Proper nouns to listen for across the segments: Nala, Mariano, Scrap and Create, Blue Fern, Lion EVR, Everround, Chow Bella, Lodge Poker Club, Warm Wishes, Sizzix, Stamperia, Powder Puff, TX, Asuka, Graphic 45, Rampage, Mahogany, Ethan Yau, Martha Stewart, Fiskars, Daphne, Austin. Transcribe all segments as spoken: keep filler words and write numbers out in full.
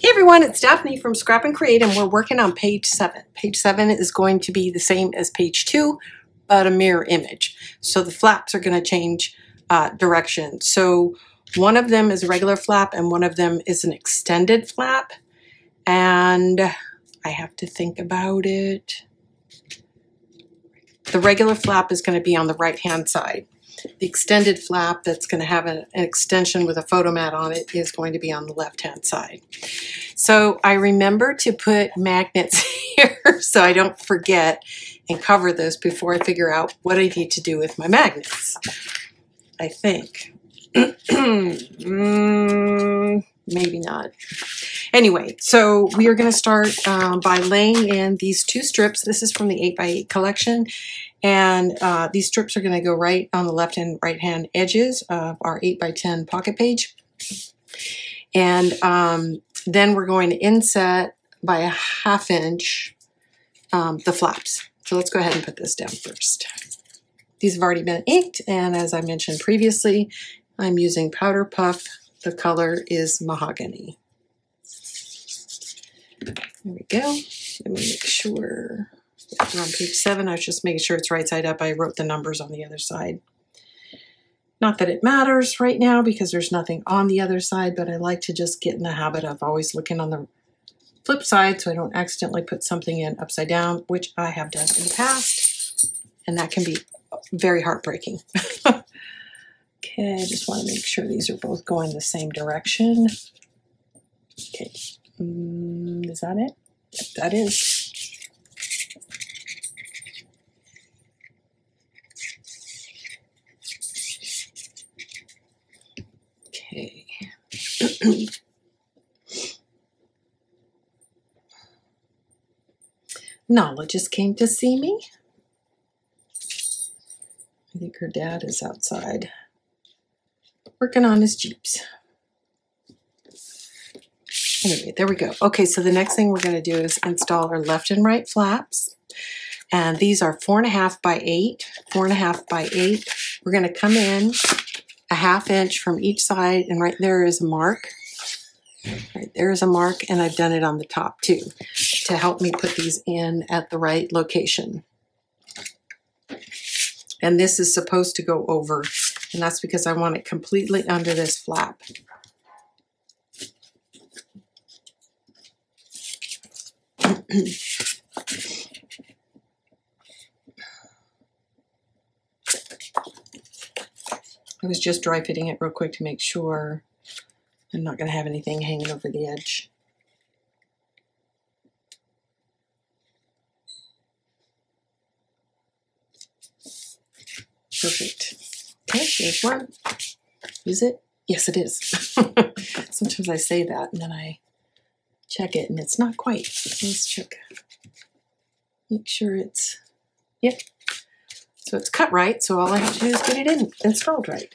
Hey everyone, it's Daphne from Scrap and Create, and we're working on page seven. Page seven is going to be the same as page two, but a mirror image. So the flaps are going to change uh, direction. So one of them is a regular flap, and one of them is an extended flap. And I have to think about it. The regular flap is going to be on the right-hand side. The extended flap that's going to have an, an extension with a photo mat on it is going to be on the left-hand side. So I remember to put magnets here so I don't forget and cover those before I figure out what I need to do with my magnets, I think. mm, maybe not. Anyway, so we are going to start um, by laying in these two strips. This is from the eight by eight collection. And uh, these strips are going to go right on the left and right hand edges of our eight by ten pocket page. And um, then we're going to inset by a half inch um, the flaps. So let's go ahead and put this down first. These have already been inked, and as I mentioned previously, I'm using Powder Puff. The color is Mahogany. There we go. Let me make sure. We're on page seven. I was just making sure it's right side up. I wrote the numbers on the other side. Not that it matters right now because there's nothing on the other side, but I like to just get in the habit of always looking on the flip side so I don't accidentally put something in upside down, which I have done in the past, and that can be very heartbreaking. Okay, I just want to make sure these are both going the same direction. Okay, mm, is that it? Yep, that is. Nala just came to see me. I think her dad is outside working on his Jeeps. Anyway, there we go. Okay, so the next thing we're going to do is install our left and right flaps. And these are four and a half by eight, four and a half by eight. We're going to come in a half inch from each side, and right there is a mark. Right there is a mark, and I've done it on the top too to help me put these in at the right location. And this is supposed to go over, and that's because I want it completely under this flap. I was just dry fitting it real quick to make sure I'm not going to have anything hanging over the edge. Perfect. Okay, there's one. Is it? Yes, it is. Sometimes I say that and then I check it and it's not quite. Let's check. Make sure it's, yep. So it's cut right, so all I have to do is get it in, installed right.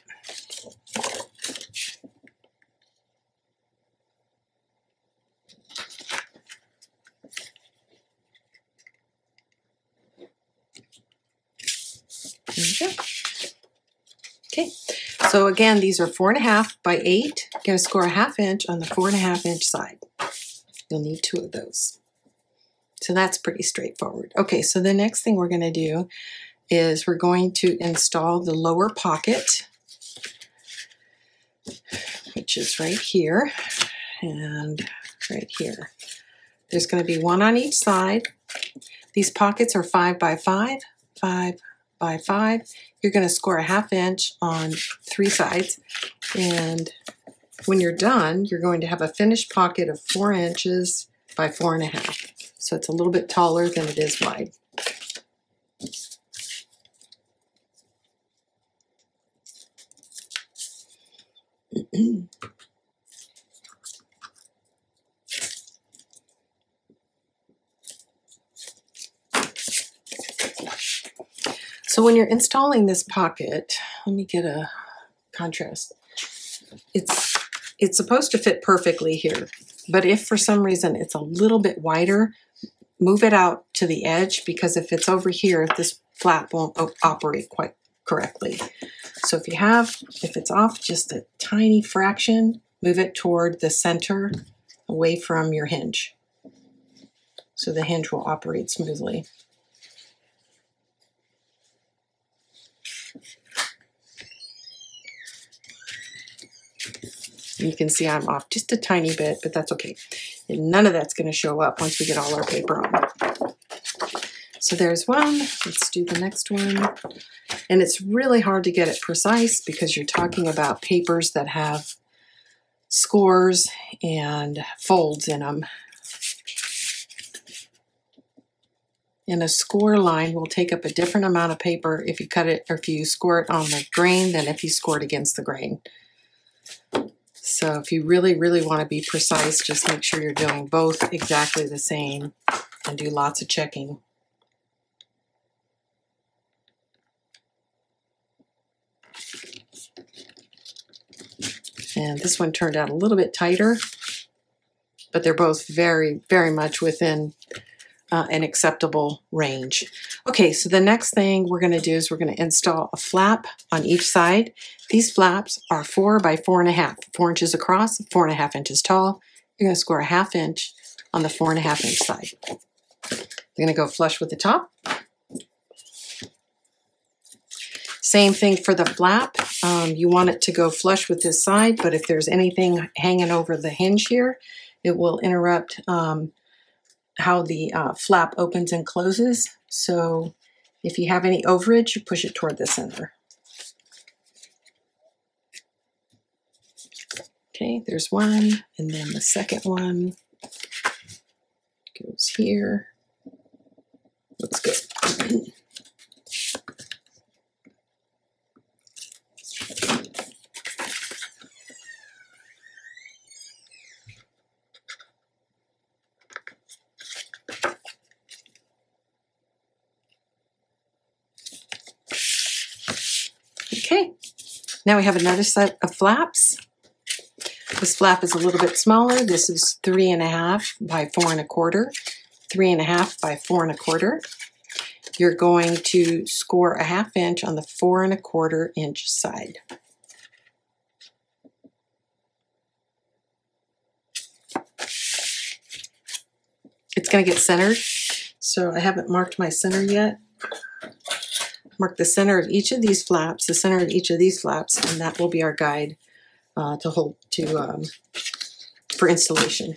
There you go. Okay, so again, these are four and a half by eight. I'm going to score a half inch on the four and a half inch side. You'll need two of those. So that's pretty straightforward. Okay, so the next thing we're going to do is we're going to install the lower pocket, which is right here and right here. There's going to be one on each side. These pockets are five by five, five by five. You're going to score a half inch on three sides. And when you're done, you're going to have a finished pocket of four inches by four and a half. So it's a little bit taller than it is wide. So when you're installing this pocket, let me get a contrast. It's it's supposed to fit perfectly here, but if for some reason it's a little bit wider, move it out to the edge, because if it's over here, this flap won't operate quite correctly. So if you have, if it's off just a tiny fraction, move it toward the center away from your hinge. So the hinge will operate smoothly. You can see I'm off just a tiny bit, but that's okay. And none of that's going to show up once we get all our paper on. So there's one. Let's do the next one. And it's really hard to get it precise because you're talking about papers that have scores and folds in them. And a score line will take up a different amount of paper if you cut it or if you score it on the grain than if you score it against the grain. So if you really, really want to be precise, just make sure you're doing both exactly the same and do lots of checking. And this one turned out a little bit tighter, but they're both very, very much within Uh, an acceptable range. Okay, so the next thing we're going to do is we're going to install a flap on each side. These flaps are four by four and a half, four inches across, four and a half inches tall. You're going to score a half inch on the four and a half inch side. You're going to go flush with the top. Same thing for the flap. Um, you want it to go flush with this side, but if there's anything hanging over the hinge here, it will interrupt um, how the uh, flap opens and closes. So if you have any overage, you push it toward the center. Okay, there's one, and then the second one goes here. Let's go. Okay, now we have another set of flaps. This flap is a little bit smaller. This is three and a half by four and a quarter, three and a half by four and a quarter. You're going to score a half inch on the four and a quarter inch side. It's going to get centered, so I haven't marked my center yet. Mark the center of each of these flaps, the center of each of these flaps, and that will be our guide uh, to hold to um, for installation.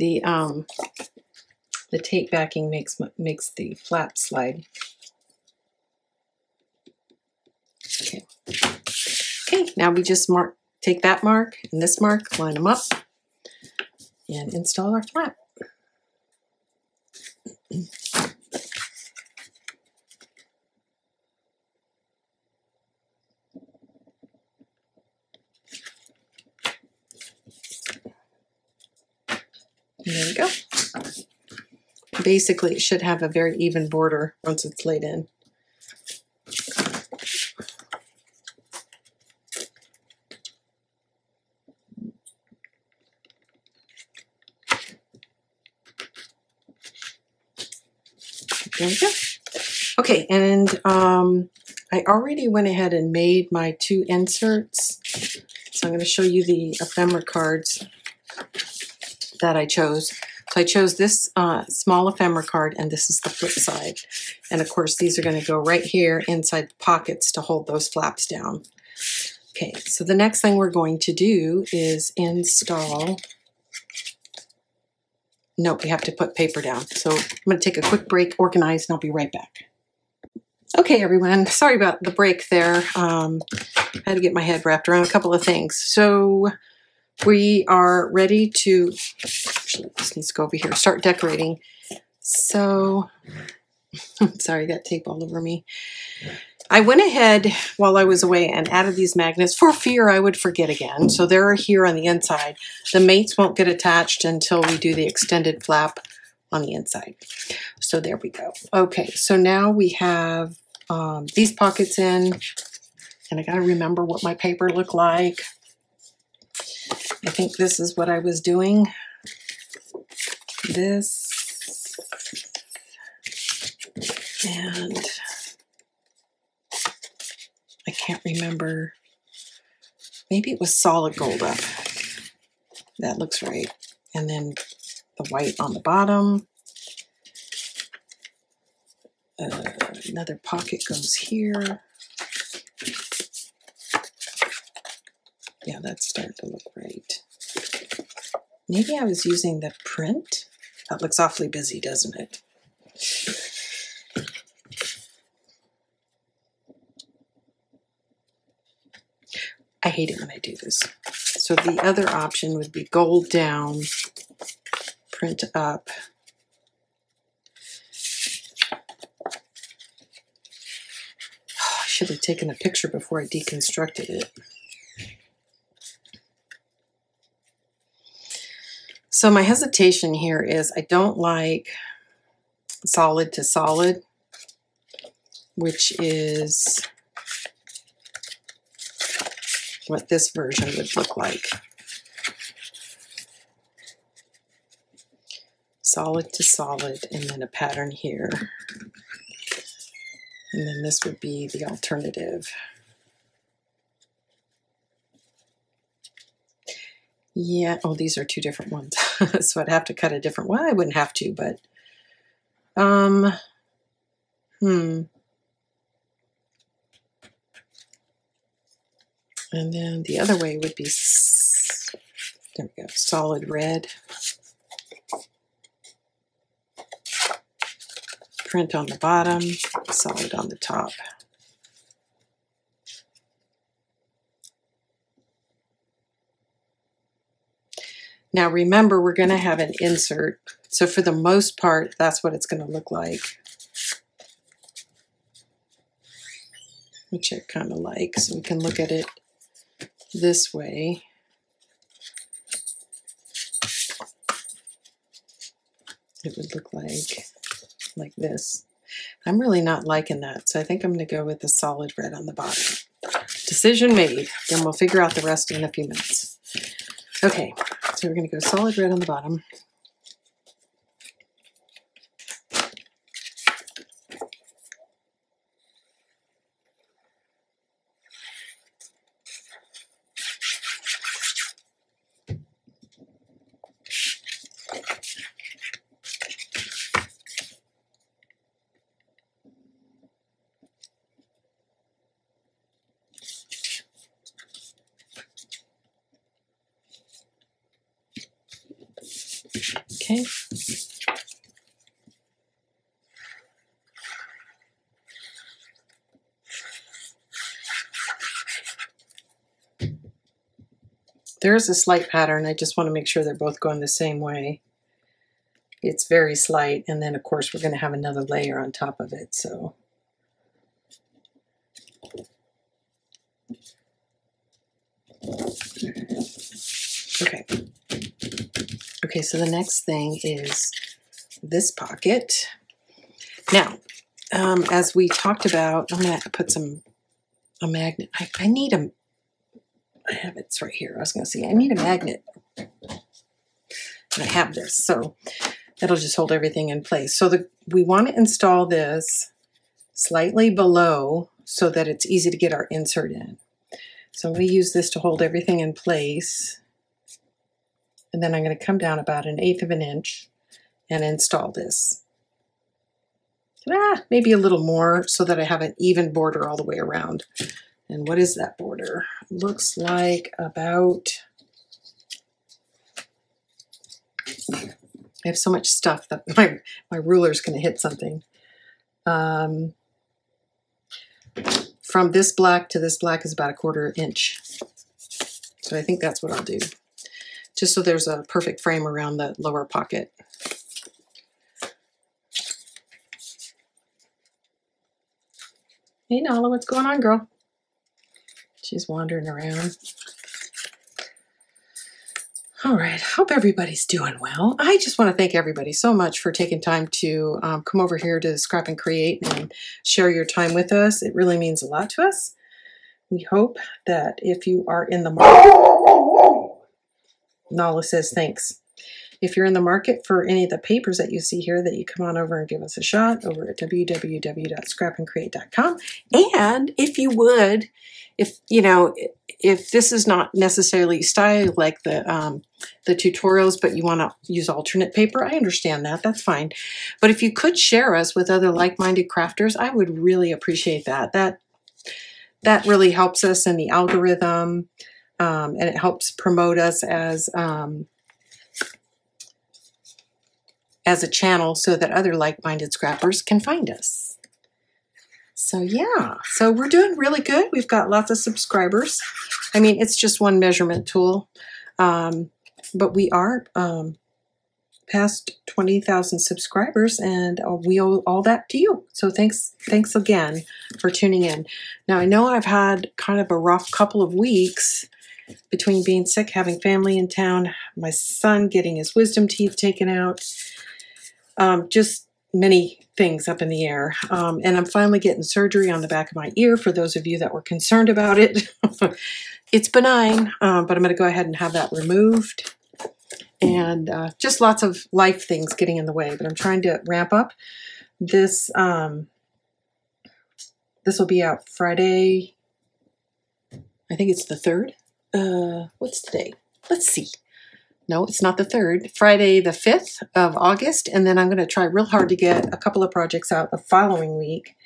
The, um, the tape backing makes, makes the flap slide. Okay. Okay, now we just mark, take that mark and this mark, line them up, and install our flap. There we go. Basically, it should have a very even border once it's laid in. There we go. Okay, and um, I already went ahead and made my two inserts. So I'm going to show you the ephemera cards that I chose. So I chose this uh, small ephemera card, and this is the flip side. And of course, these are going to go right here inside the pockets to hold those flaps down. Okay, so the next thing we're going to do is install. Nope, we have to put paper down. So I'm going to take a quick break, organize, and I'll be right back. Okay, everyone, sorry about the break there. Um, I had to get my head wrapped around a couple of things. So we are ready to, actually this needs to go over here, start decorating. So, I'm sorry, got tape all over me. I went ahead while I was away and added these magnets for fear I would forget again. So they're here on the inside. The mates won't get attached until we do the extended flap on the inside. So there we go. Okay, so now we have um, these pockets in, and I gotta remember what my paper looked like. I think this is what I was doing. This. And I can't remember. Maybe it was solid gold up. That looks right. And then the white on the bottom. Uh, another pocket goes here. Yeah, that's starting to look right. Maybe I was using the print. That looks awfully busy, doesn't it? I hate it when I do this. So the other option would be gold down, print up. Oh, I should have taken a picture before I deconstructed it. So my hesitation here is I don't like solid to solid, which is what this version would look like. Solid to solid, and then a pattern here. And then this would be the alternative. Yeah, oh, these are two different ones. So I'd have to cut a different one. Well, I wouldn't have to, but, um, hmm. And then the other way would be, there we go, solid red. Print on the bottom, solid on the top. Now remember, we're going to have an insert. So for the most part, that's what it's going to look like. Which I kind of like, so we can look at it this way. It would look like, like this. I'm really not liking that, so I think I'm going to go with the solid red on the bottom. Decision made. Then we'll figure out the rest in a few minutes. Okay, so we're going to go solid red on the bottom. Okay. There is a slight pattern. I just want to make sure they're both going the same way. It's very slight, and then of course we're going to have another layer on top of it, so. Okay. Okay, so the next thing is this pocket. Now, um, as we talked about, I'm gonna put some, a magnet. I, I need a, I have it, it's right here. I was gonna say, I need a magnet. And I have this, so that'll just hold everything in place. So the, we wanna install this slightly below so that it's easy to get our insert in. So we use this to hold everything in place. And then I'm going to come down about an eighth of an inch and install this. Ah, maybe a little more so that I have an even border all the way around. And what is that border? Looks like about, I have so much stuff that my, my ruler's going to hit something. Um, from this black to this black is about a quarter inch. So I think that's what I'll do. just so there's a perfect frame around the lower pocket. Hey Nala, what's going on, girl? She's wandering around. All right, hope everybody's doing well. I just want to thank everybody so much for taking time to um, come over here to Scrap and Create and share your time with us. It really means a lot to us. We hope that if you are in the market, Nala says thanks. If you're in the market for any of the papers that you see here, that you come on over and give us a shot over at w w w dot scrap and create dot com. And if you would, if, you know, if this is not necessarily style like the, um, the tutorials, but you want to use alternate paper, I understand that. That's fine. But if you could share us with other like-minded crafters, I would really appreciate that. That, that really helps us in the algorithm, um, and it helps promote us as... Um, as a channel so that other like-minded scrappers can find us. So yeah, so we're doing really good. We've got lots of subscribers. I mean, it's just one measurement tool, um, but we are um, past twenty thousand subscribers, and uh, we owe all that to you. So thanks, thanks again for tuning in. Now I know I've had kind of a rough couple of weeks between being sick, having family in town, my son getting his wisdom teeth taken out. Um, just many things up in the air. Um, and I'm finally getting surgery on the back of my ear for those of you that were concerned about it. It's benign, um, but I'm going to go ahead and have that removed. And uh, just lots of life things getting in the way. But I'm trying to ramp up. This um, this will be out Friday. I think it's the third. Uh, what's the day? Let's see. No, it's not the third. Friday the fifth of August, and then I'm going to try real hard to get a couple of projects out the following week.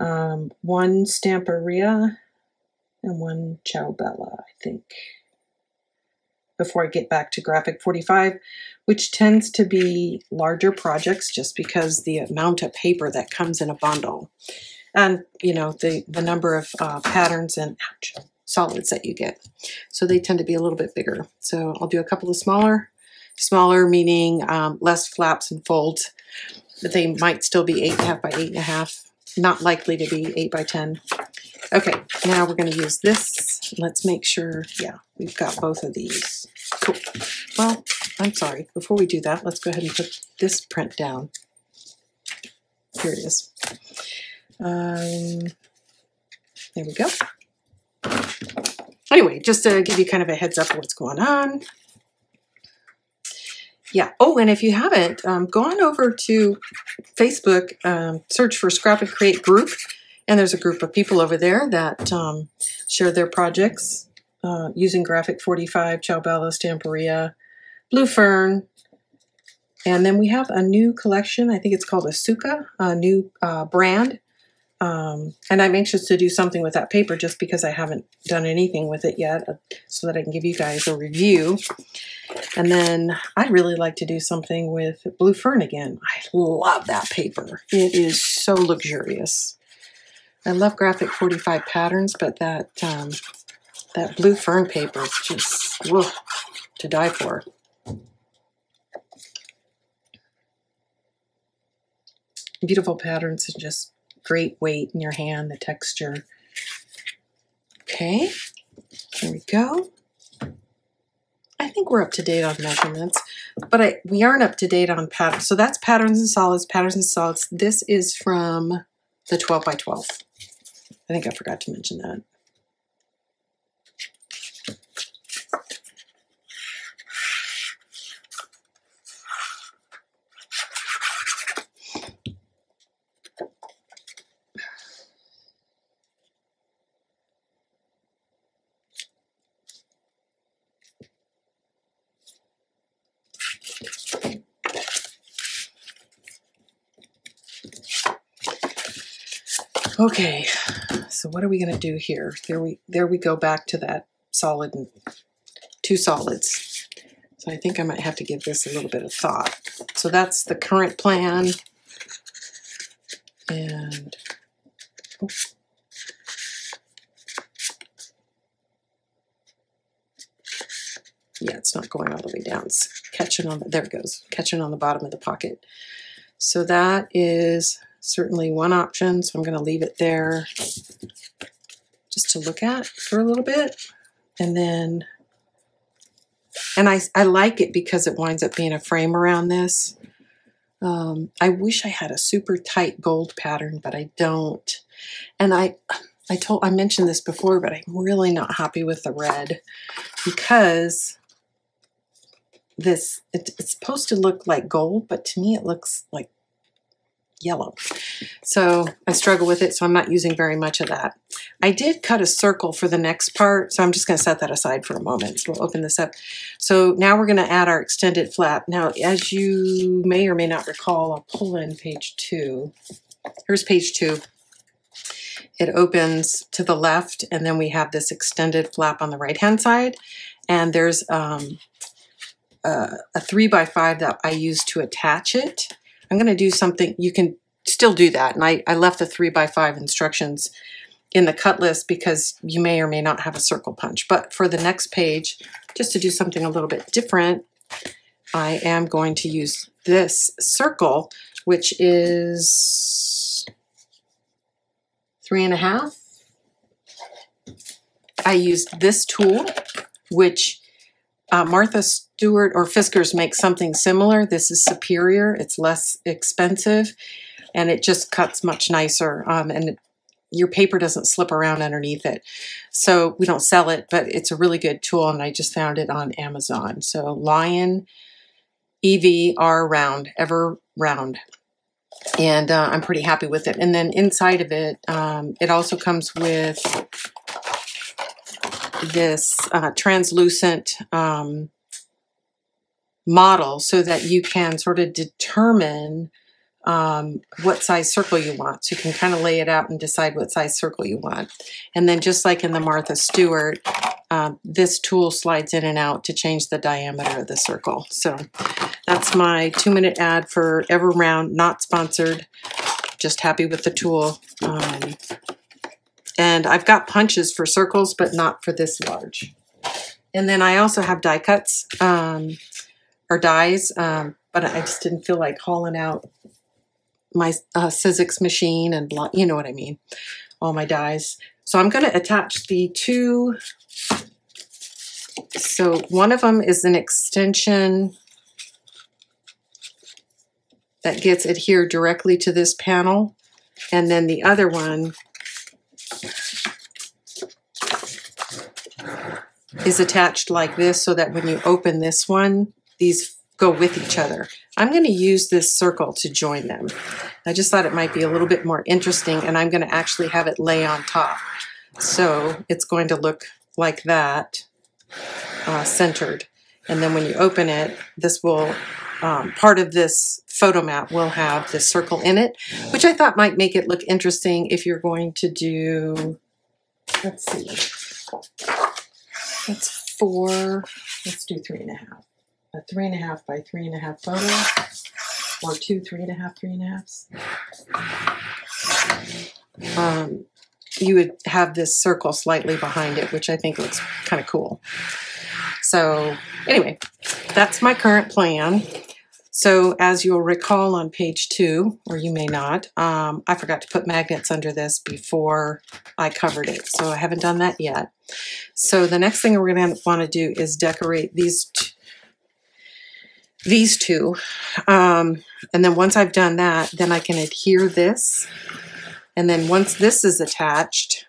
Um, one Stamperia and one Chow Bella, I think, before I get back to Graphic forty-five, which tends to be larger projects just because the amount of paper that comes in a bundle. And, you know, the, the number of uh, patterns and... Ouch. Solids that you get. So they tend to be a little bit bigger. So I'll do a couple of smaller, smaller meaning um, less flaps and folds, but they might still be eight and a half by eight and a half, not likely to be eight by ten. Okay, now we're gonna use this. Let's make sure, yeah, we've got both of these. Cool. Well, I'm sorry, before we do that, let's go ahead and put this print down. Here it is. Um, there we go. Anyway, just to give you kind of a heads up of what's going on. Yeah. Oh, and if you haven't, um, go on over to Facebook, um, search for Scrap and Create group. And there's a group of people over there that um, share their projects uh, using Graphic forty-five, Chow Bella, Stamperia, Blue Fern. And then we have a new collection. I think it's called Asuka, a new uh, brand. Um, and I'm anxious to do something with that paper just because I haven't done anything with it yet, so that I can give you guys a review. And then I'd really like to do something with Blue Fern again. I love that paper. It is so luxurious. I love Graphic forty-five patterns, but that, um, that Blue Fern paper is just whoa, to die for. Beautiful patterns and just great weight in your hand, the texture. Okay, there we go. I think we're up to date on measurements, but I, we aren't up to date on patterns. So that's patterns and solids, patterns and solids. This is from the twelve by twelve. I think I forgot to mention that. Okay, so what are we going to do here? There we there we go back to that solid and two solids. So I think I might have to give this a little bit of thought. So that's the current plan. And oh. yeah, it's not going all the way down. It's catching on, the, there it goes, catching on the bottom of the pocket. So that is certainly one option. So I'm going to leave it there just to look at for a little bit. And then, and I, I like it because it winds up being a frame around this. Um, I wish I had a super tight gold pattern, but I don't. And I, I told, I mentioned this before, but I'm really not happy with the red because this, it, it's supposed to look like gold, but to me it looks like yellow. So I struggle with it. So I'm not using very much of that. I did cut a circle for the next part. So I'm just going to set that aside for a moment. So we'll open this up. So now we're going to add our extended flap. Now, as you may or may not recall, I'll pull in page two. Here's page two. It opens to the left, and then we have this extended flap on the right-hand side. And there's um, a, a three by five that I use to attach it. I'm going to do something, you can still do that. And I, I left the three by five instructions in the cut list because you may or may not have a circle punch. But for the next page, just to do something a little bit different, I am going to use this circle, which is three and a half. I used this tool, which Uh, Martha Stewart or Fiskars makes something similar. This is superior. It's less expensive, and it just cuts much nicer. Um, and it, your paper doesn't slip around underneath it. So we don't sell it, but it's a really good tool, and I just found it on Amazon. So Lion E V R round, Everround. And uh, I'm pretty happy with it. And then inside of it, um, it also comes with this uh, translucent um, model so that you can sort of determine um, what size circle you want. So you can kind of lay it out and decide what size circle you want. And then just like in the Martha Stewart, uh, this tool slides in and out to change the diameter of the circle. So that's my two minute ad for Everround, not sponsored, just happy with the tool. Um, And I've got punches for circles, but not for this large. And then I also have die cuts um, or dies, um, but I just didn't feel like hauling out my uh, Sizzix machine and blah, you know what I mean, all my dies. So I'm going to attach the two. So one of them is an extension that gets adhered directly to this panel. And then the other one is attached like this so that when you open this one, these go with each other. I'm going to use this circle to join them. I just thought it might be a little bit more interesting, and I'm going to actually have it lay on top. So it's going to look like that, uh, centered. And then when you open it, this will, um, part of this photo map will have this circle in it, which I thought might make it look interesting if you're going to do, let's see. That's four, let's do three and a half. A three and a half by three and a half photo, or two, three and a half, three and a halves. Um, you would have this circle slightly behind it, which I think looks kind of cool. So anyway, that's my current plan. So as you'll recall on page two, or you may not, um, I forgot to put magnets under this before I covered it. So I haven't done that yet. So the next thing we're going to want to do is decorate these, these two. Um, and then once I've done that, then I can adhere this. And then once this is attached,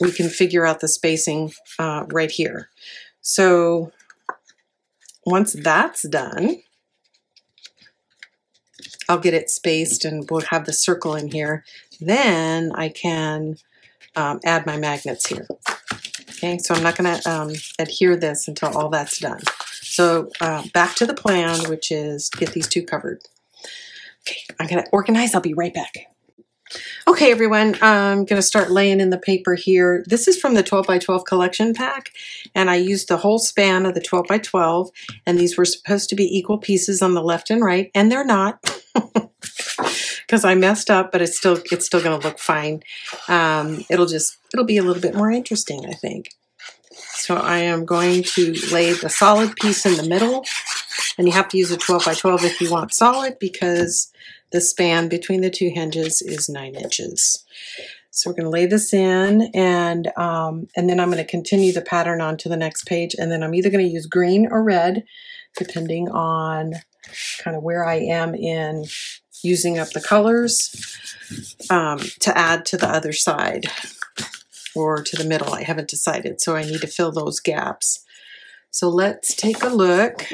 we can figure out the spacing uh, right here. So once that's done, I'll get it spaced and we'll have the circle in here. Then I can um, add my magnets here. Okay, so I'm not going to um, adhere this until all that's done. So uh, back to the plan, which is get these two covered. Okay, I'm going to organize. I'll be right back. Okay, everyone, I'm going to start laying in the paper here. This is from the twelve by twelve collection pack, and I used the whole span of the twelve by twelve, and these were supposed to be equal pieces on the left and right, and they're not because I messed up, but it's still it's still going to look fine. Um, it'll just, it'll be a little bit more interesting, I think. So I am going to lay the solid piece in the middle, and you have to use a twelve by twelve if you want solid because the span between the two hinges is nine inches. So we're going to lay this in, and um, and then I'm going to continue the pattern on to the next page, and then I'm either going to use green or red, depending on kind of where I am in using up the colors um, to add to the other side or to the middle. I haven't decided, so I need to fill those gaps. So let's take a look.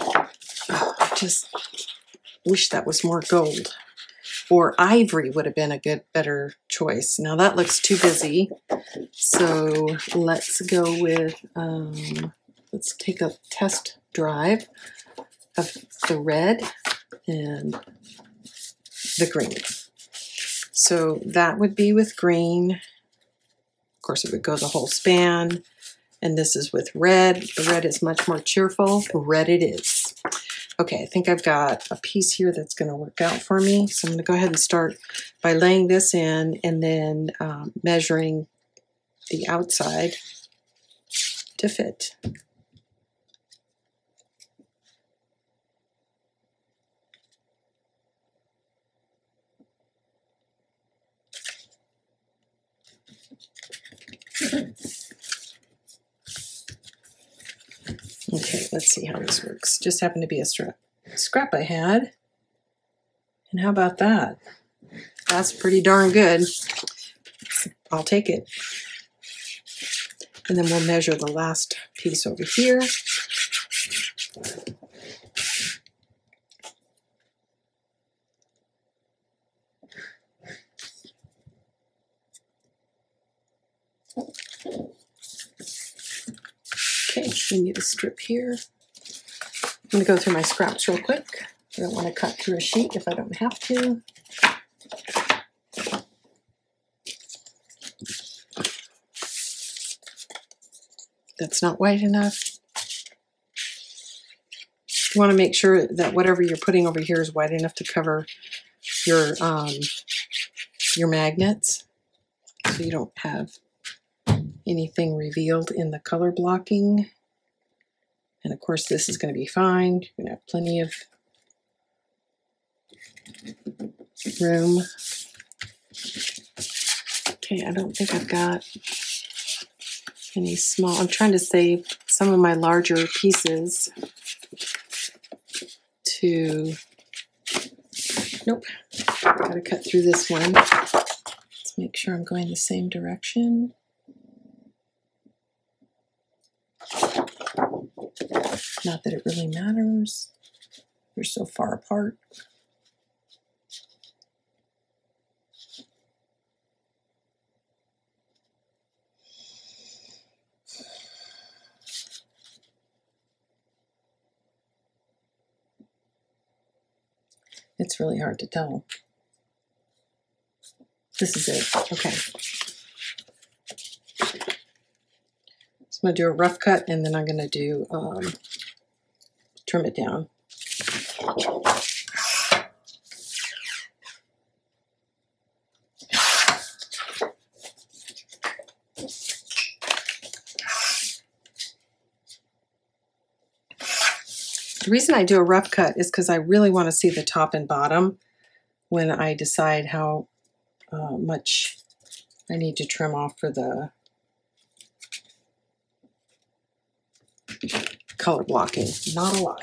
Oh, I just wish that was more gold, or ivory would have been a good, better choice. Now that looks too busy, so let's go with, um, let's take a test drive of the red and the green. So that would be with green. Of course, it would go the whole span. And this is with red. The red is much more cheerful. Red it is. Okay, I think I've got a piece here that's going to work out for me. So I'm going to go ahead and start by laying this in and then um, measuring the outside to fit. Okay, let's see how this works. Just happened to be a strap scrap I had. And how about that? That's pretty darn good. I'll take it. And then we'll measure the last piece over here. Okay, we need a strip here. I'm going to go through my scraps real quick. I don't want to cut through a sheet if I don't have to. That's not wide enough. You want to make sure that whatever you're putting over here is wide enough to cover your, um, your magnets, so you don't have anything revealed in the color blocking. And of course, this is going to be fine. You're going to have plenty of room. Okay, I don't think I've got any small. I'm trying to save some of my larger pieces to, nope, gotta cut through this one. Let's make sure I'm going the same direction. Not that it really matters. They're so far apart. It's really hard to tell. This is it. Okay. So I'm going to do a rough cut, and then I'm going to do um, trim it down. The reason I do a rough cut is because I really want to see the top and bottom when I decide how uh, much I need to trim off for the color blocking. Not a lot.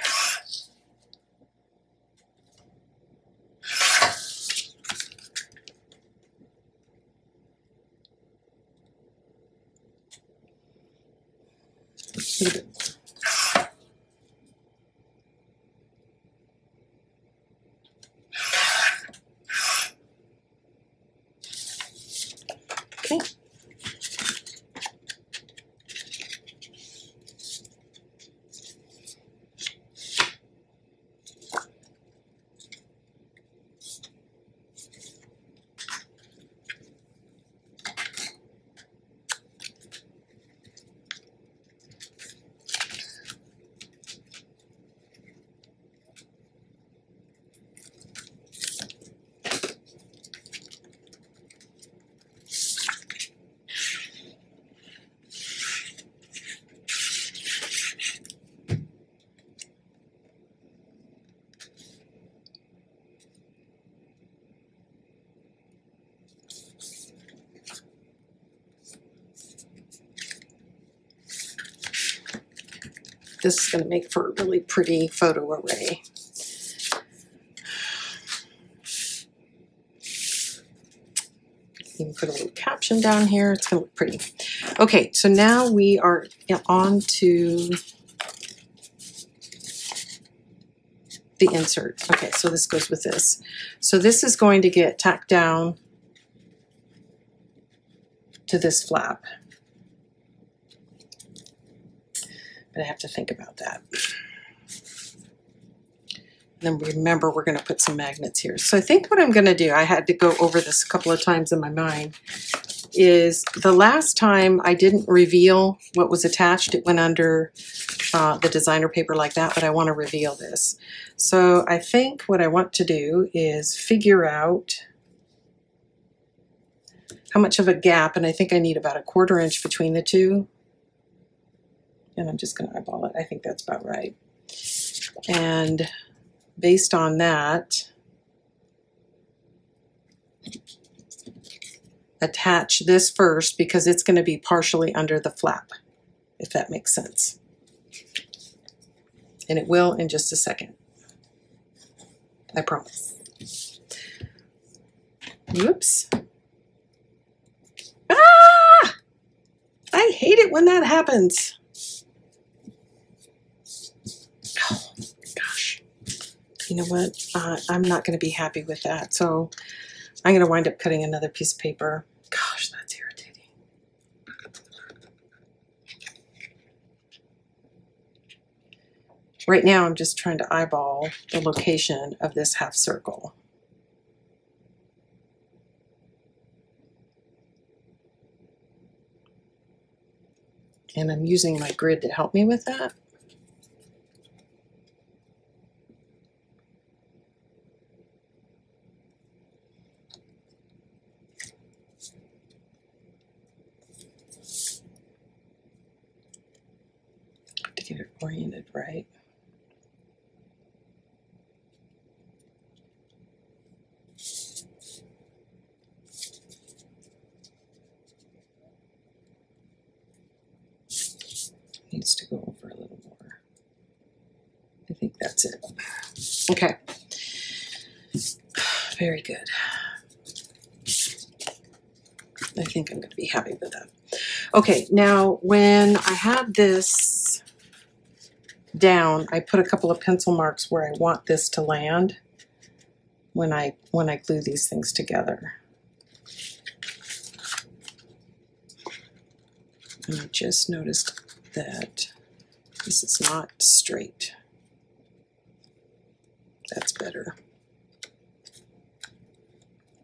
this is going to make for a really pretty photo array. You can put a little caption down here. It's going to look pretty. Okay, so now we are on to the insert. Okay, so this goes with this. So this is going to get tacked down to this flap. But I have to think about that. Then remember, we're going to put some magnets here. So I think what I'm going to do, I had to go over this a couple of times in my mind, is the last time I didn't reveal what was attached. It went under uh, the designer paper like that, but I want to reveal this. So I think what I want to do is figure out how much of a gap, and I think I need about a quarter inch between the two. And I'm just going to eyeball it. I think that's about right. And based on that, attach this first because it's going to be partially under the flap, if that makes sense. And it will in just a second. I promise. Whoops. Ah! I hate it when that happens. You know what, uh, I'm not going to be happy with that, so I'm going to wind up cutting another piece of paper. Gosh, that's irritating. Right now I'm just trying to eyeball the location of this half circle. And I'm using my grid to help me with that. Oriented right. Needs to go over a little more. I think that's it. Okay. Very good. I think I'm going to be happy with that. Okay, now when I have this down, I put a couple of pencil marks where I want this to land when I when I glue these things together. And I just noticed that this is not straight. That's better.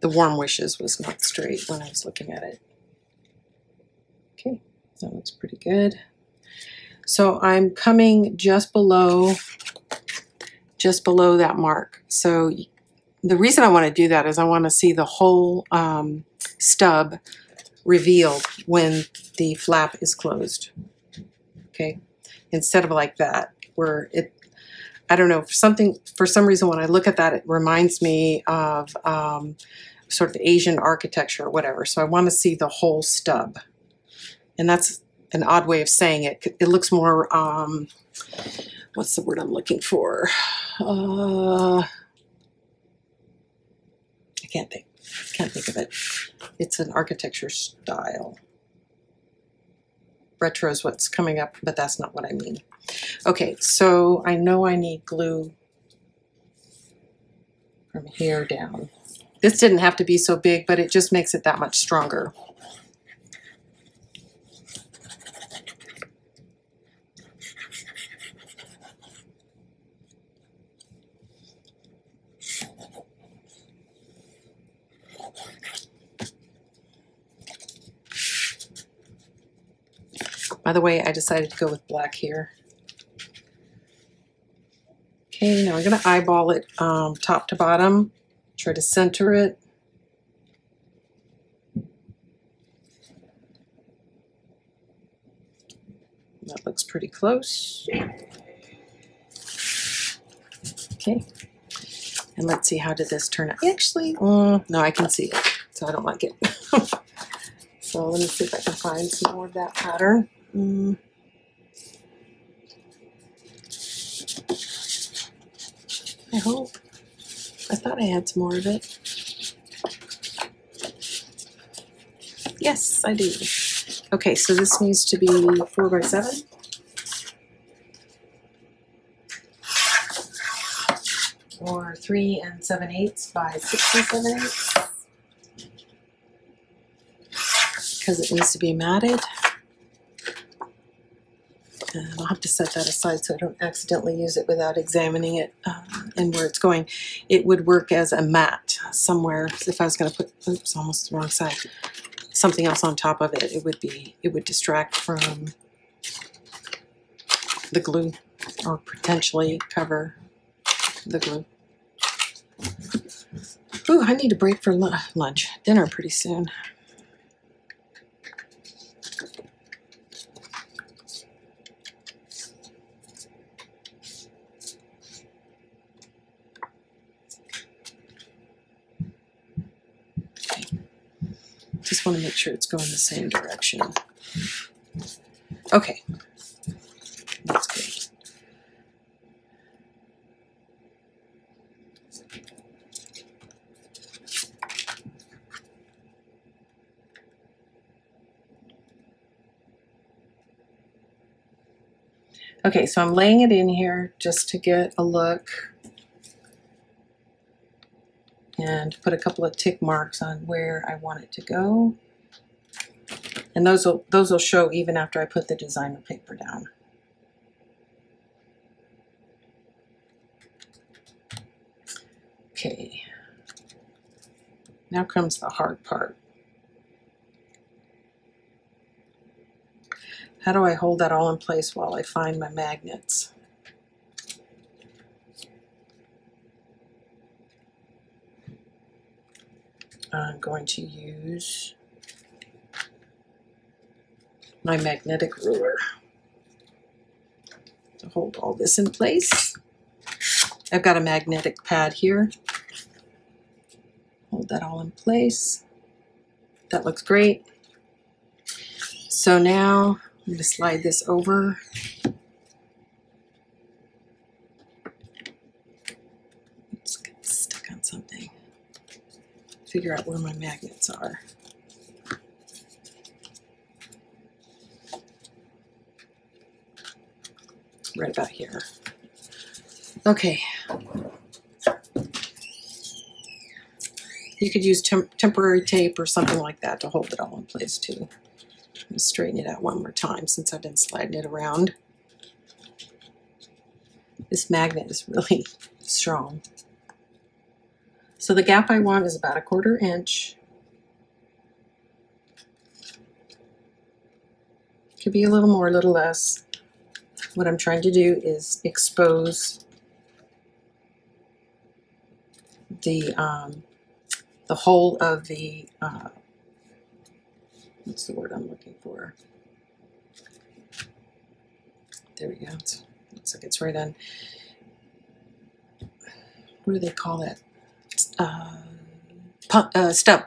The Warm Wishes was not straight when I was looking at it. Okay, that looks pretty good. So I'm coming just below, just below that mark. So the reason I want to do that is I want to see the whole um, stub revealed when the flap is closed. Okay, instead of like that, where it, I don't know, for something for some reason when I look at that, it reminds me of um, sort of Asian architecture or whatever. So I want to see the whole stub, and that's an odd way of saying it. It looks more, um, what's the word I'm looking for? Uh, I can't think, can't think of it. It's an architecture style. Retro is what's coming up, but that's not what I mean. Okay, so I know I need glue from here down. This didn't have to be so big, but it just makes it that much stronger. By the way, I decided to go with black here. Okay, now I'm going to eyeball it um, top to bottom, try to center it. That looks pretty close. Okay, and let's see, how did this turn out? Actually, uh, no, I can see it, so I don't like it. So let me see if I can find some more of that pattern. Mm. I hope. I thought I had some more of it. Yes, I do. Okay, so this needs to be four by seven. Or three and seven eighths by six and seven eighths. Because it needs to be matted. And I'll have to set that aside so I don't accidentally use it without examining it uh, and where it's going. It would work as a mat somewhere. If I was going to put, oops, almost the wrong side, something else on top of it, it would be, it would distract from the glue or potentially cover the glue. Ooh, I need a break for lunch, dinner pretty soon. Just want to make sure it's going the same direction. Okay. That's good. Okay, so I'm laying it in here just to get a look and put a couple of tick marks on where I want it to go. And those will, those will show even after I put the designer paper down. Okay, now comes the hard part. How do I hold that all in place while I find my magnets? I'm going to use my magnetic ruler to hold all this in place. I've got a magnetic pad here. Hold that all in place. That looks great. So now I'm going to slide this over. Let's get stuck on something. Figure out where my magnets are. Right about here. Okay. You could use temp temporary tape or something like that to hold it all in place too. I'm gonna straighten it out one more time since I've been sliding it around. This magnet is really strong. So the gap I want is about a quarter inch. Could be a little more, a little less. What I'm trying to do is expose the um, the whole of the uh, what's the word I'm looking for? There we go. It's, looks like it's right on. What do they call that? Uh, uh, stub.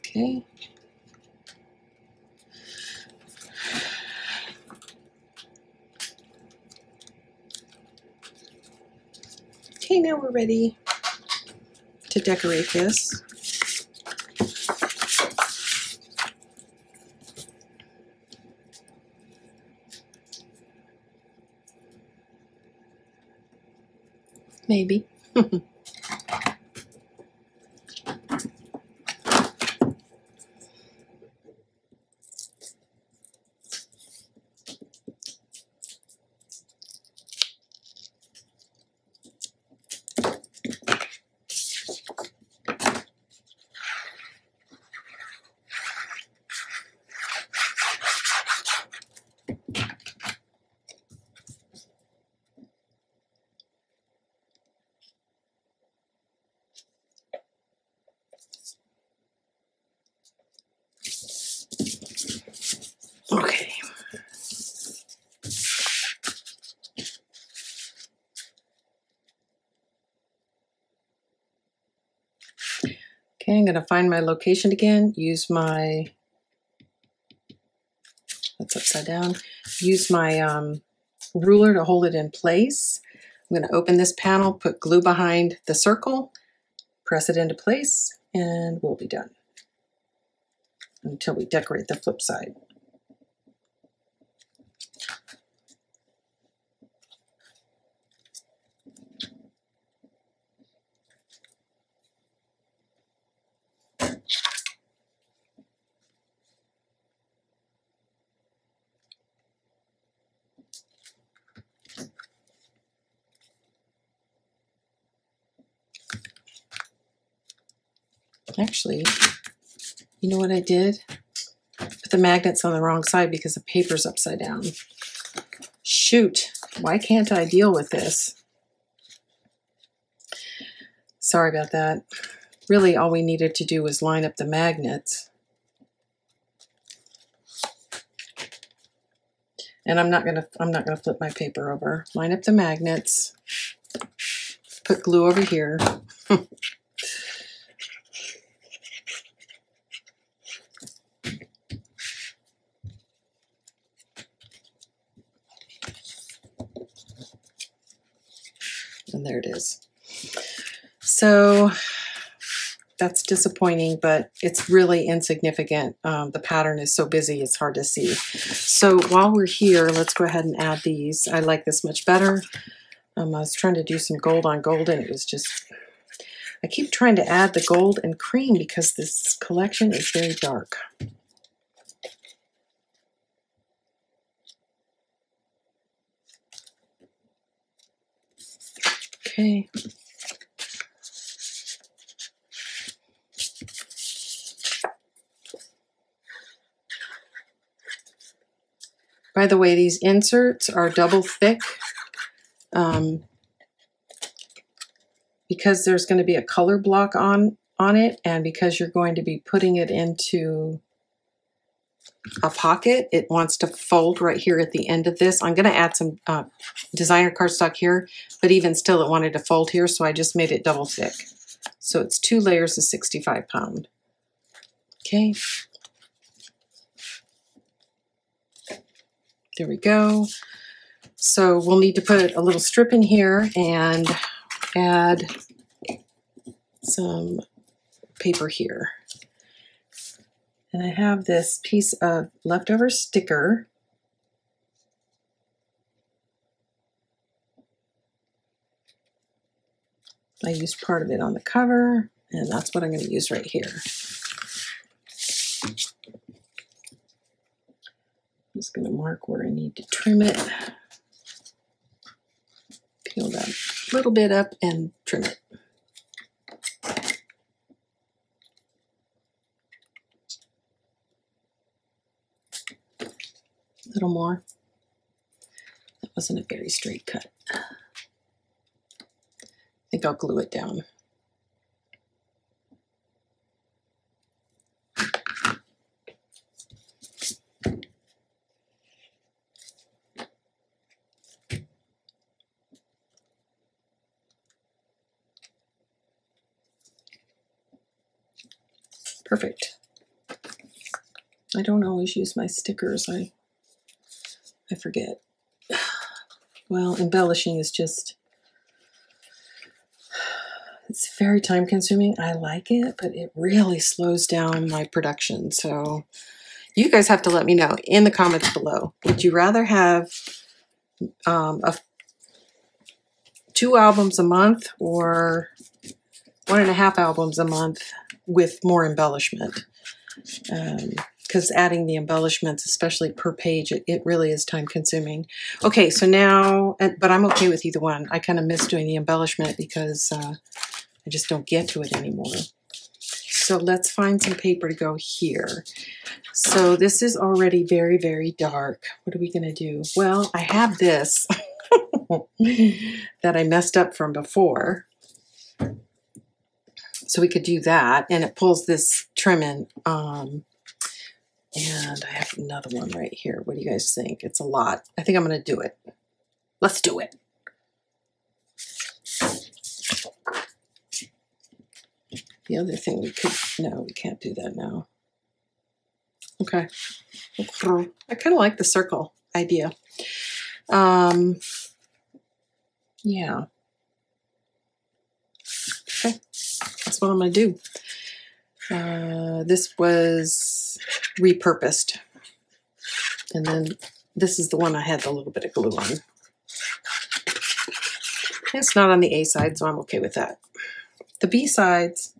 Okay. Okay. Okay, now we're ready to decorate this. Maybe. Okay, I'm gonna find my location again, use my, that's upside down, use my um, ruler to hold it in place. I'm gonna open this panel, put glue behind the circle, press it into place, and we'll be done until we decorate the flip side. Actually, you know what I did? Put the magnets on the wrong side because the paper's upside down. Shoot, why can't I deal with this? Sorry about that. Really, all we needed to do was line up the magnets. And I'm not gonna, I'm not gonna flip my paper over. Line up the magnets. Put glue over here. And there it is. So that's disappointing, but it's really insignificant. Um, the pattern is so busy, it's hard to see. So while we're here, let's go ahead and add these. I like this much better. Um, I was trying to do some gold on gold, and it was just, I keep trying to add the gold and cream because this collection is very dark. Okay. By the way, these inserts are double thick um, because there's going to be a color block on, on it, and because you're going to be putting it into a pocket, it wants to fold right here at the end of this. I'm going to add some uh, designer cardstock here, but even still it wanted to fold here, so I just made it double thick. So it's two layers of sixty-five pound. Okay. There we go. So we'll need to put a little strip in here and add some paper here. And I have this piece of leftover sticker. I used part of it on the cover, and that's what I'm going to use right here. I'm just going to mark where I need to trim it. Peel that little bit up and trim it. A little more. That wasn't a very straight cut. I think I'll glue it down. Perfect. I don't always use my stickers. I I forget. Well, embellishing is just, it's very time consuming. I like it, but it really slows down my production. So you guys have to let me know in the comments below. Would you rather have um, a, two albums a month or one and a half albums a month with more embellishment? Um, because adding the embellishments, especially per page, it, it really is time consuming. Okay, so now, but I'm okay with either one. I kind of miss doing the embellishment because uh, I just don't get to it anymore. So let's find some paper to go here. So this is already very, very dark. What are we gonna do? Well, I have this that I messed up from before. So we could do that, and it pulls this trim in. Um, And I have another one right here. What do you guys think? It's a lot. I think I'm going to do it. Let's do it. The other thing we could, no, we can't do that now. Okay. I kind of like the circle idea. Um, yeah. Okay. That's what I'm going to do. Uh, this was repurposed. And then this is the one I had a little bit of glue on. It's not on the A side, so I'm okay with that. The B sides,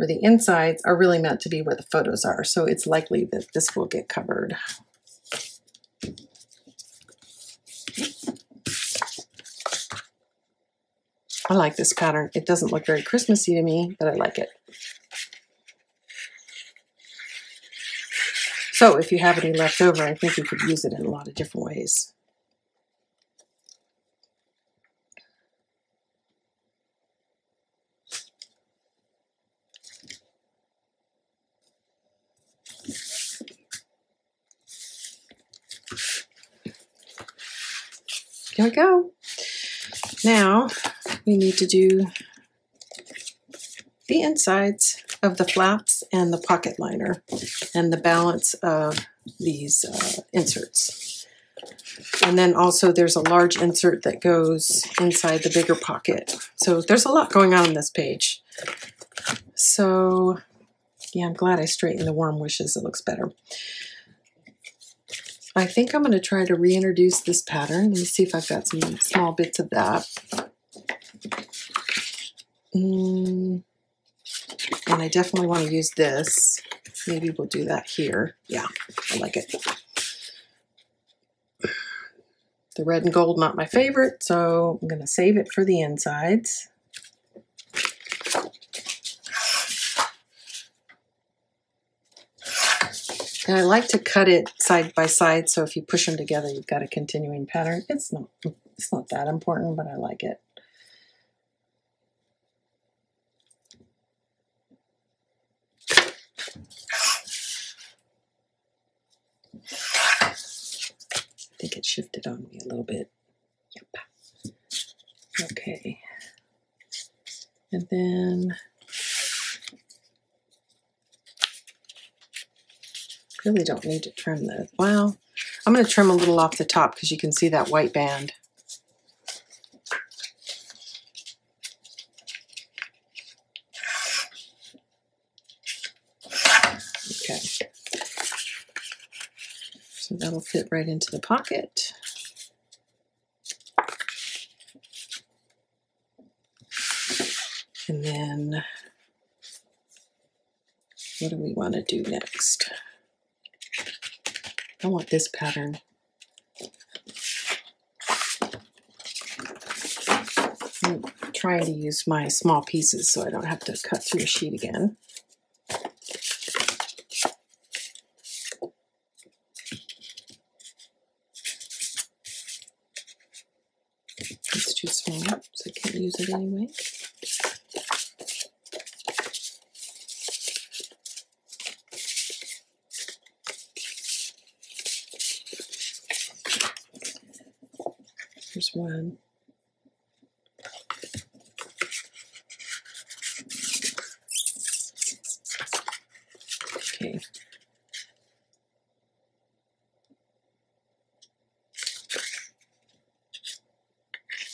or the insides, are really meant to be where the photos are, so it's likely that this will get covered. I like this pattern. It doesn't look very Christmassy to me, but I like it. So if you have any left over, I think you could use it in a lot of different ways. Here we go. Now we need to do the insides of the flaps and the pocket liner and the balance of these uh, inserts. And then also there's a large insert that goes inside the bigger pocket. So there's a lot going on in this page. So yeah, I'm glad I straightened the Warm Wishes. It looks better. I think I'm going to try to reintroduce this pattern. Let me see if I've got some small bits of that. Mm. And I definitely want to use this. Maybe we'll do that here. Yeah, I like it. The red and gold, not my favorite, so I'm going to save it for the insides. And I like to cut it side by side, so if you push them together, you've got a continuing pattern. It's not, it's not that important, but I like it. I think it shifted on me a little bit. Yep. Okay. And then really don't need to trim the, well, I'm going to trim a little off the top because you can see that white band. Okay. So that'll fit right into the pocket. And then what do we want to do next? I want this pattern. I'm trying to use my small pieces so I don't have to cut through a sheet again. It's too small, so I can't use it anyway. One. Okay.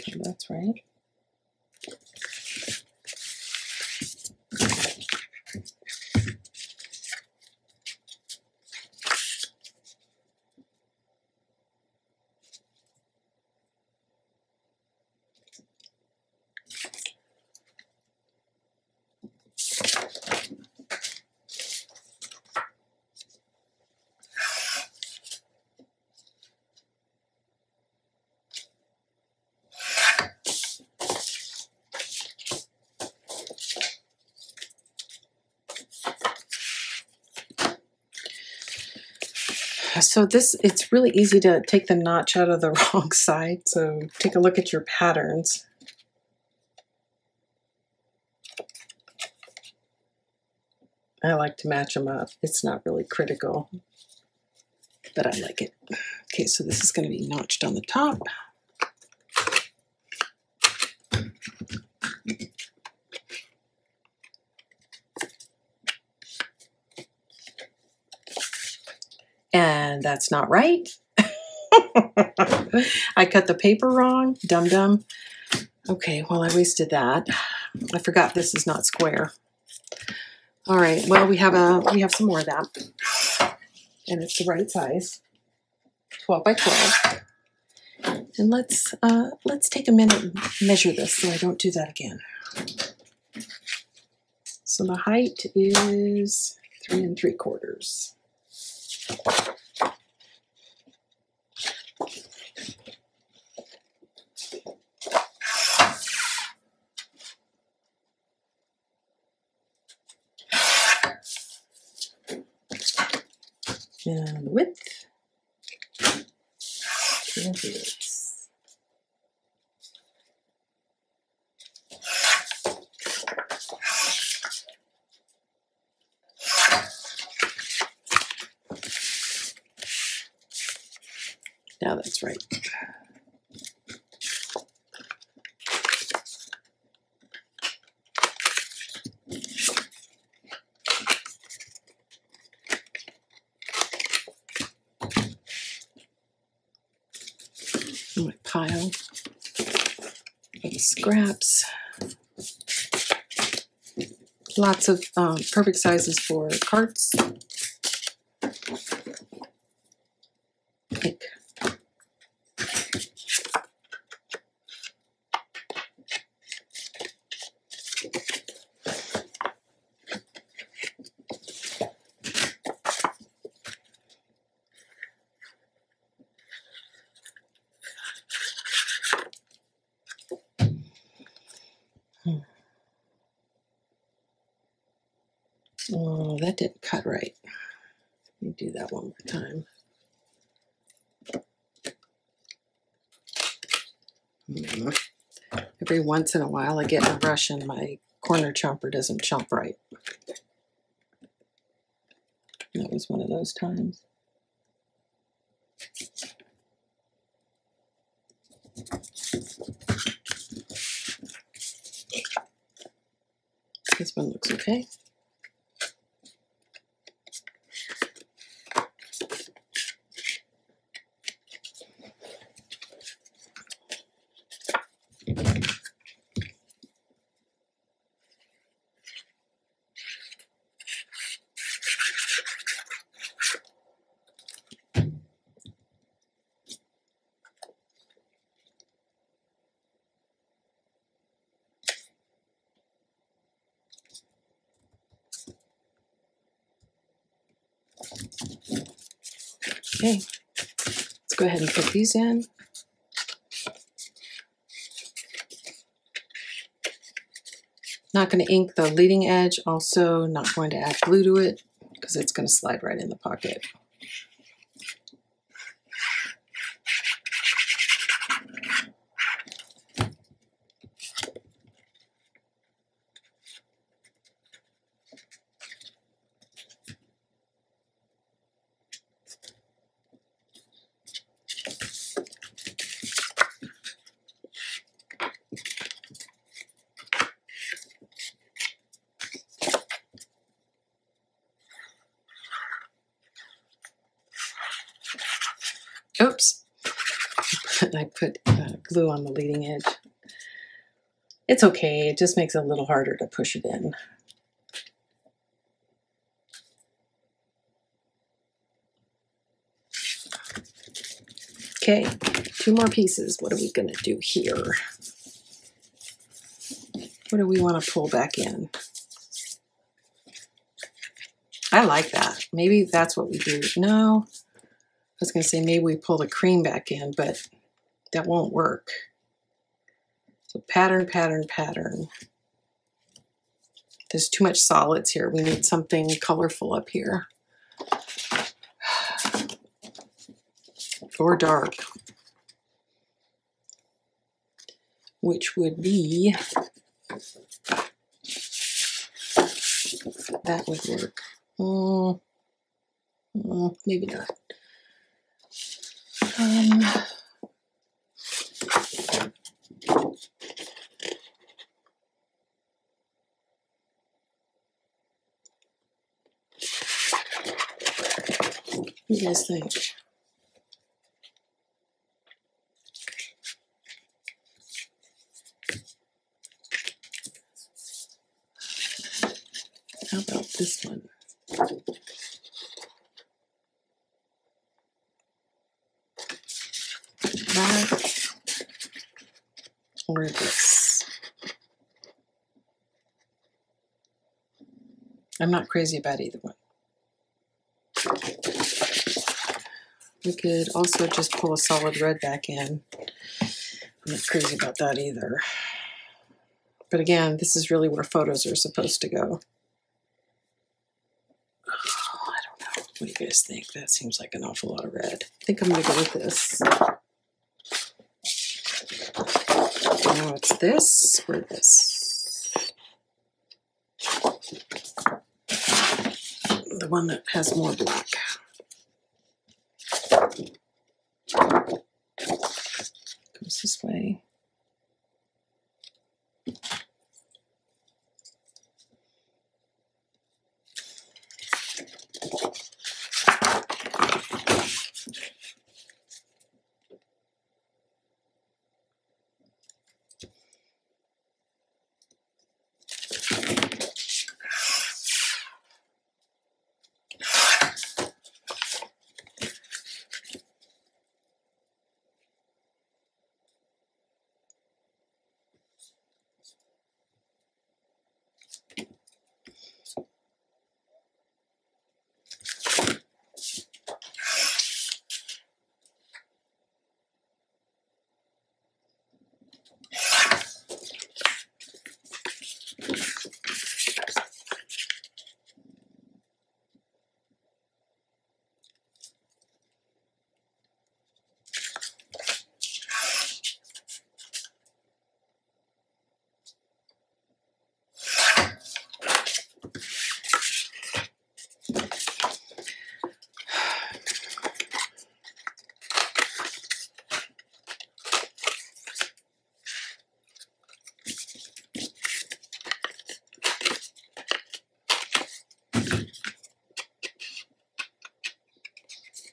Okay, that's right. So this, it's really easy to take the notch out of the wrong side, so take a look at your patterns. I like to match them up. It's not really critical, but I like it. Okay, so this is going to be notched on the top. and that's not right. I cut the paper wrong, dum-dum. Okay, well, I wasted that. I forgot this is not square. All right, well, we have a we have some more of that, and it's the right size, twelve by twelve. And let's uh, let's take a minute and measure this so I don't do that again. So the height is three and three quarters. And the width, three and three widths. Now that's right. Pile of scraps. Lots of um, perfect sizes for carts. Pick. Oh, that didn't cut right. Let me do that one more time. Every once in a while I get in a rush and my corner chomper doesn't chomp right. That was one of those times. This one looks okay. Okay, let's go ahead and put these in. Not going to ink the leading edge, also not going to add glue to it because it's going to slide right in the pocket. Oops, I put uh, glue on the leading edge. It's okay, it just makes it a little harder to push it in. Okay, two more pieces. What are we gonna do here? What do we wanna pull back in? I like that. Maybe that's what we do. No. I was going to say maybe we pull the cream back in, but that won't work. So pattern, pattern, pattern. There's too much solids here. We need something colorful up here. Or dark. Which would be... that would work. Mm, mm, maybe not. Um, What do you guys think? How about this one? That or this? I'm not crazy about either one. We could also just pull a solid red back in. I'm not crazy about that either. But again, this is really where photos are supposed to go. Oh, I don't know. What do you guys think? That seems like an awful lot of red. I think I'm going to go with this. Now it's this or this. The one that has more black. Goes this way.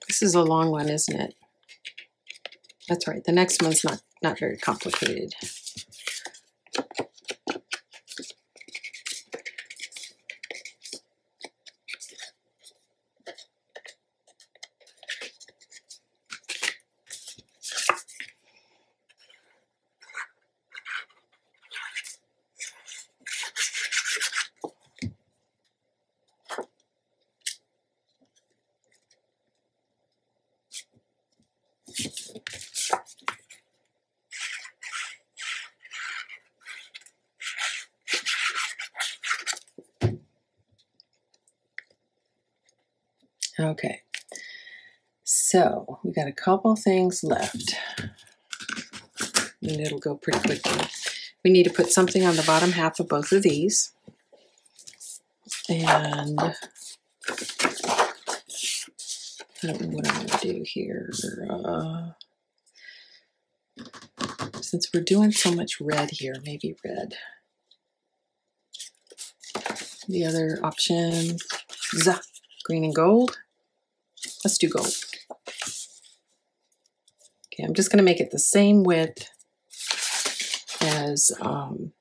This is a long one, isn't it? That's right. The next one's not, not very complicated. Okay, so we got a couple things left, and it'll go pretty quickly. We need to put something on the bottom half of both of these, and I don't know what I'm going to do here. Uh, since we're doing so much red here, maybe red. The other option, green and gold. Let's do gold. Okay, I'm just going to make it the same width as, um,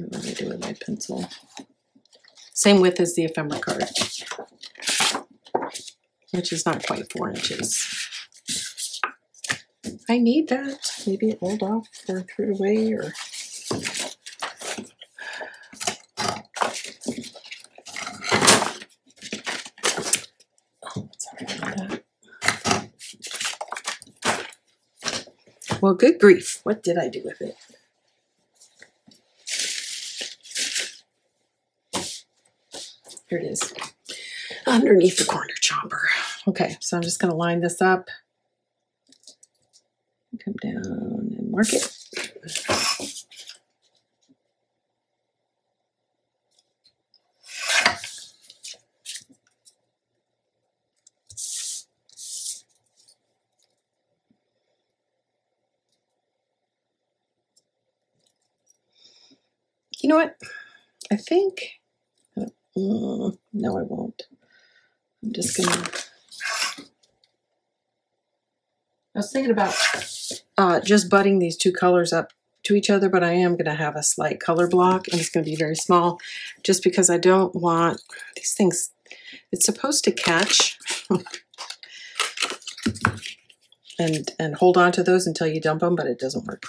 what do I do with my pencil? Same width as the ephemera card, which is not quite four inches. I need that. Maybe it rolled off or threw it away or... Well, good grief. What did I do with it? Here it is. Underneath the corner chomper. Okay, so I'm just going to line this up. Come down and mark it. You know what? I think, Mm, no, I won't. I'm just gonna. I was thinking about uh, just butting these two colors up to each other, but I am going to have a slight color block, and it's going to be very small, just because I don't want these things. It's supposed to catch and and hold on to those until you dump them, but it doesn't work.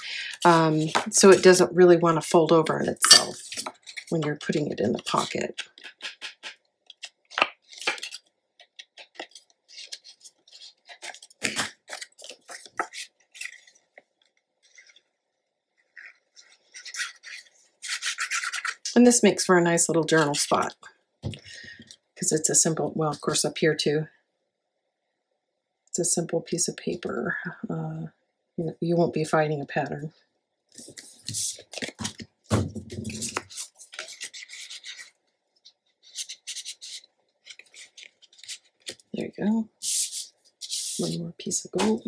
Um, so it doesn't really want to fold over in itself when you're putting it in the pocket. And this makes for a nice little journal spot, because it's a simple, well, of course, up here too. It's a simple piece of paper. Uh, you know, you won't be fighting a pattern. There you go. One more piece of gold.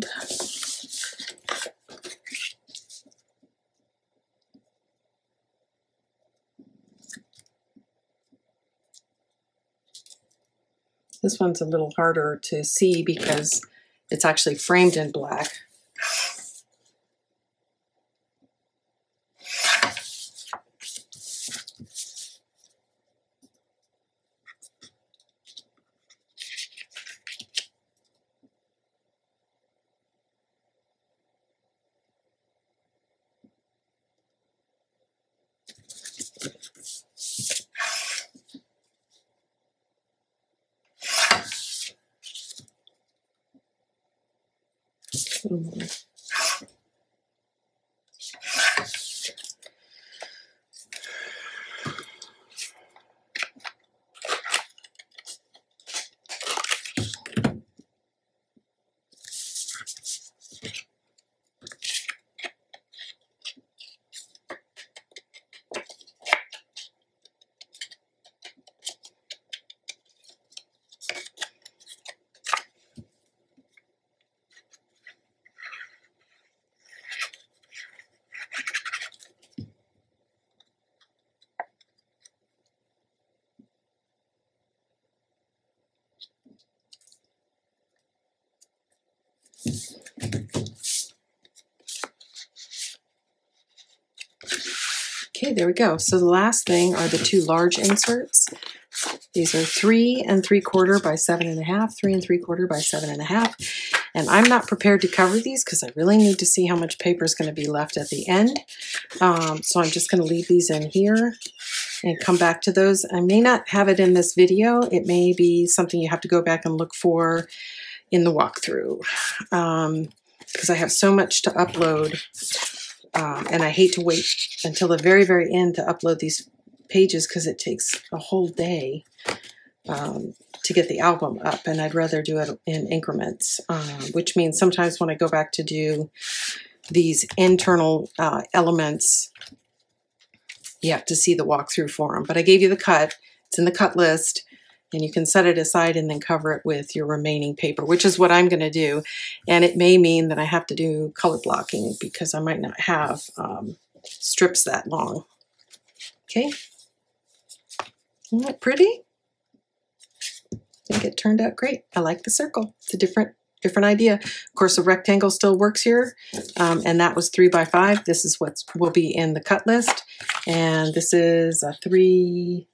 This one's a little harder to see because it's actually framed in black. There we go. So the last thing are the two large inserts. These are three and three quarter by seven and a half, three and three quarter by seven and a half. And I'm not prepared to cover these because I really need to see how much paper is going to be left at the end. Um, so I'm just going to leave these in here and come back to those. I may not have it in this video. It may be something you have to go back and look for in the walkthrough, um, because I have so much to upload. Um, and I hate to wait until the very, very end to upload these pages because it takes a whole day um, to get the album up, and I'd rather do it in increments, um, which means sometimes when I go back to do these internal uh, elements, you have to see the walkthrough for them. But I gave you the cut. It's in the cut list, and you can set it aside and then cover it with your remaining paper, which is what I'm going to do. And it may mean that I have to do color blocking because I might not have um, strips that long. Okay. Isn't that pretty? I think it turned out great. I like the circle. It's a different different idea. Of course, a rectangle still works here. Um, and that was three by five. This is what will be in the cut list. And this is a three...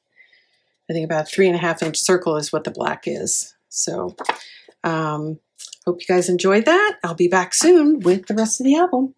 I think about a three and a half inch circle is what the black is. So um, hope you guys enjoyed that. I'll be back soon with the rest of the album.